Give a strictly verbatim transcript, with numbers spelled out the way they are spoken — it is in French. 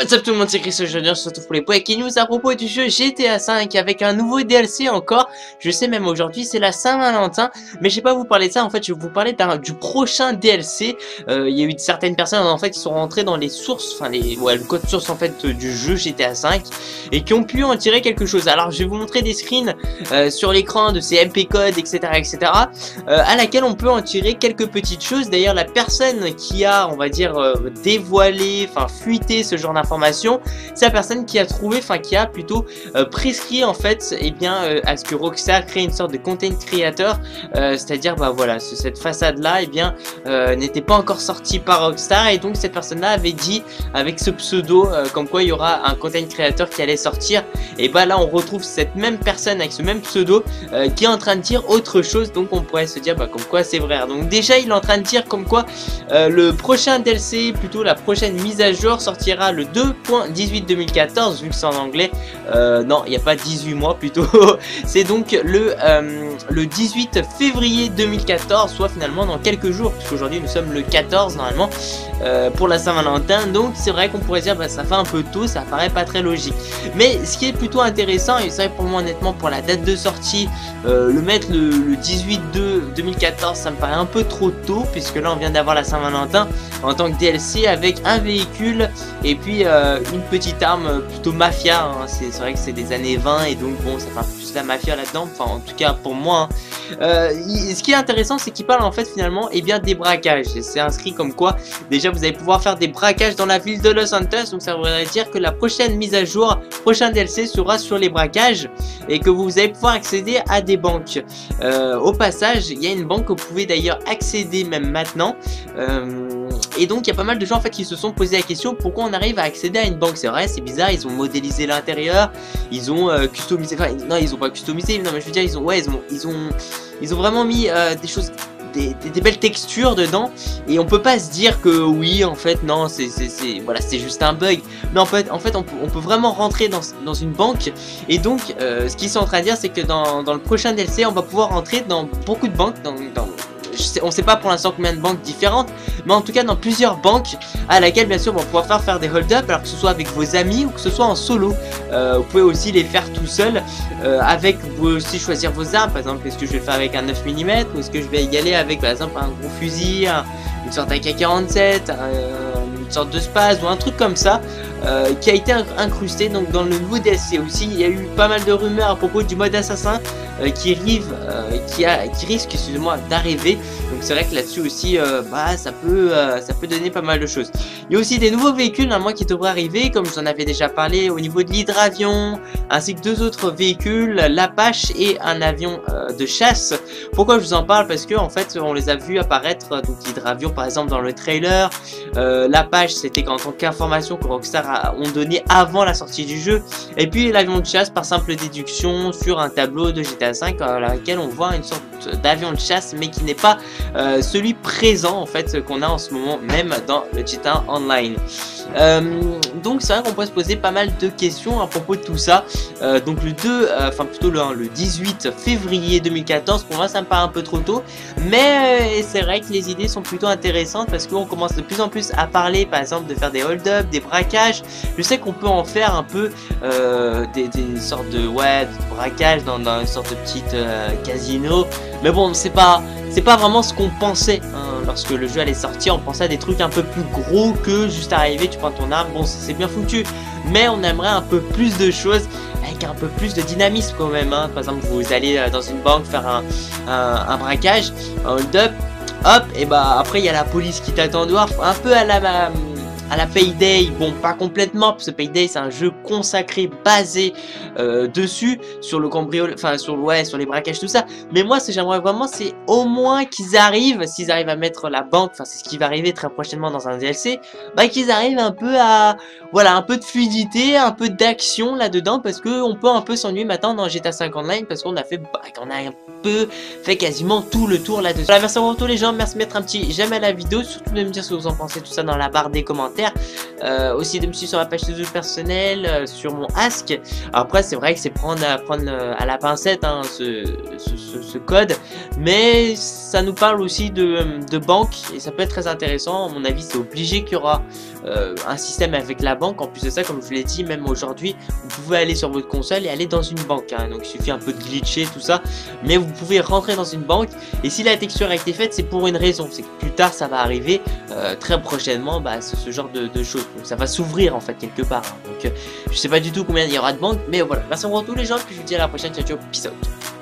What's up tout le monde, c'est Chris aujourd'hui, on se retrouve pour les Poké News à propos du jeu G T A cinq avec un nouveau D L C encore. Je sais même aujourd'hui c'est la Saint-Valentin, mais je vais pas vous parler de ça, en fait je vais vous parler du prochain D L C. Il euh, y a eu certaines personnes en fait qui sont rentrées dans les sources, enfin les, ouais, le code source en fait du jeu G T A cinq et qui ont pu en tirer quelque chose. Alors je vais vous montrer des screens euh, sur l'écran de ces M P codes, etc, etc, euh, à laquelle on peut en tirer quelques petites choses. D'ailleurs la personne qui a, on va dire, euh, dévoilé, enfin fuité ce genre d'informations, c'est la personne qui a trouvé, enfin qui a plutôt euh, prescrit en fait, et eh bien euh, à ce que Rockstar crée une sorte de content creator, euh, c'est-à-dire bah voilà, ce, cette façade-là, et eh bien euh, n'était pas encore sortie par Rockstar, et donc cette personne-là avait dit avec ce pseudo euh, comme quoi il y aura un content creator qui allait sortir, et bah là on retrouve cette même personne avec ce même pseudo euh, qui est en train de dire autre chose, donc on pourrait se dire bah comme quoi c'est vrai. Donc déjà il est en train de dire comme quoi euh, le prochain D L C, plutôt la prochaine mise à jour sortira le deux point dix-huit deux mille quatorze, vu que c'est en anglais, euh, non il n'y a pas dix-huit mois plutôt, c'est donc le, euh, le dix-huit février deux mille quatorze, soit finalement dans quelques jours, puisqu'aujourd'hui nous sommes le quatorze normalement, euh, pour la Saint-Valentin. Donc c'est vrai qu'on pourrait dire bah, ça fait un peu tôt, ça paraît pas très logique, mais ce qui est plutôt intéressant, et c'est vrai pour moi honnêtement pour la date de sortie, euh, le mettre le, le dix-huit deux deux mille quatorze ça me paraît un peu trop tôt, puisque là on vient d'avoir la Saint-Valentin en tant que D L C avec un véhicule et puis Euh, une petite arme plutôt mafia, hein. C'est vrai que c'est des années vingt et donc bon, ça fait un peu plus la mafia là-dedans, enfin en tout cas pour moi, hein. euh, il, ce qui est intéressant c'est qu'il parle en fait finalement et eh bien des braquages, c'est inscrit comme quoi déjà vous allez pouvoir faire des braquages dans la ville de Los Santos, donc ça voudrait dire que la prochaine mise à jour, prochain D L C sera sur les braquages et que vous allez pouvoir accéder à des banques. Euh, au passage il y a une banque que vous pouvez d'ailleurs accéder même maintenant, euh, et donc il y a pas mal de gens en fait qui se sont posé la question pourquoi on arrive à accéder à une banque. C'est vrai, c'est bizarre, ils ont modélisé l'intérieur, ils ont euh, customisé, enfin non ils ont pas customisé, non mais je veux dire ils ont, ouais ils ont, ils ont, ils ont vraiment mis euh, des choses, Des, des, des belles textures dedans, et on peut pas se dire que oui en fait non c'est voilà c'est juste un bug. Mais en fait en fait on, on peut vraiment rentrer dans, dans une banque, et donc euh, ce qu'ils sont en train de dire c'est que dans, dans le prochain D L C on va pouvoir rentrer dans beaucoup de banques, dans, dans on sait pas pour l'instant combien de banques différentes, mais en tout cas dans plusieurs banques, à laquelle bien sûr on va pouvoir faire, faire des hold-up, alors que ce soit avec vos amis ou que ce soit en solo. Euh, vous pouvez aussi les faire tout seul, euh, avec, vous pouvez aussi choisir vos armes, par exemple est-ce que je vais faire avec un neuf millimètres ou est-ce que je vais y aller avec par exemple un gros fusil, un, une sorte A K quarante-sept, un, une sorte de spaz ou un truc comme ça, euh, qui a été incrusté donc dans le nouveau D L C. Aussi il y a eu pas mal de rumeurs à propos du mode assassin Euh, qui, arrive, euh, qui, a, qui risque excusez-moi d'arriver, donc c'est vrai que là-dessus aussi euh, bah, ça, peut, euh, ça peut donner pas mal de choses. Il y a aussi des nouveaux véhicules normalement qui devraient arriver, comme j'en avais déjà parlé au niveau de l'hydravion, ainsi que deux autres véhicules, l'Apache et un avion euh, de chasse. Pourquoi je vous en parle? Parce que en fait on les a vus apparaître, donc l'hydravion par exemple dans le trailer, euh, l'Apache c'était en tant qu'information que Rockstar a, ont donné avant la sortie du jeu, et puis l'avion de chasse par simple déduction sur un tableau de G T A cinq à laquelle on voit une sorte d'avion de chasse, mais qui n'est pas euh, celui présent en fait qu'on a en ce moment même dans le G T A Online. Euh, donc c'est vrai qu'on pourrait se poser pas mal de questions à propos de tout ça. Euh, donc le deux, euh, enfin plutôt le, le dix-huit février deux mille quatorze, pour moi ça me paraît un peu trop tôt, mais euh, c'est vrai que les idées sont plutôt intéressantes parce qu'on commence de plus en plus à parler par exemple de faire des hold-up, des braquages. Je sais qu'on peut en faire un peu euh, des, des sortes de, ouais, de braquages dans, dans une sorte de petite euh, casino, mais bon c'est pas c'est pas vraiment ce qu'on pensait, hein. Lorsque le jeu allait sortir on pensait à des trucs un peu plus gros que juste arriver tu prends ton arme, bon c'est bien foutu, mais on aimerait un peu plus de choses avec un peu plus de dynamisme quand même, hein. Par exemple vous allez dans une banque faire un, un, un braquage, un hold up, hop et bah après il y a la police qui t'attend dehors, un peu à la à la Payday, bon pas complètement parce que Payday c'est un jeu consacré basé euh, dessus, sur le cambriolage, enfin sur, ouais, sur les braquages tout ça, mais moi ce que j'aimerais vraiment c'est au moins qu'ils arrivent, s'ils arrivent à mettre la banque, enfin c'est ce qui va arriver très prochainement dans un D L C, bah qu'ils arrivent un peu à, voilà, un peu de fluidité, un peu d'action là dedans, parce que on peut un peu s'ennuyer maintenant dans G T A cinq Online, parce qu'on a fait, bah, on a un peu fait quasiment tout le tour là dessus. Voilà, merci à vous tous les gens, merci de mettre un petit j'aime à la vidéo, surtout de me dire ce que vous en pensez tout ça dans la barre des commentaires. euh, aussi de me suivre sur la page de jeu personnelle, euh, sur mon ask. Alors après c'est vrai que c'est prendre à prendre à la pincette hein, ce, ce, ce, ce code, mais ça nous parle aussi de, de banque et ça peut être très intéressant. À mon avis c'est obligé qu'il y aura euh, un système avec la banque. En plus de ça, comme je l'ai dit, même aujourd'hui vous pouvez aller sur votre console et aller dans une banque hein. Donc il suffit un peu de glitcher tout ça, mais vous pouvez rentrer dans une banque. Et si la texture a été faite, c'est pour une raison, c'est que plus tard ça va arriver euh, très prochainement, bah, ce genre de, de choses. Donc ça va s'ouvrir en fait quelque part hein. Donc euh, je sais pas du tout combien il y aura de banques, mais voilà. Merci pour tout les gens, puis je vous dis à la prochaine. Ciao ciao, peace out.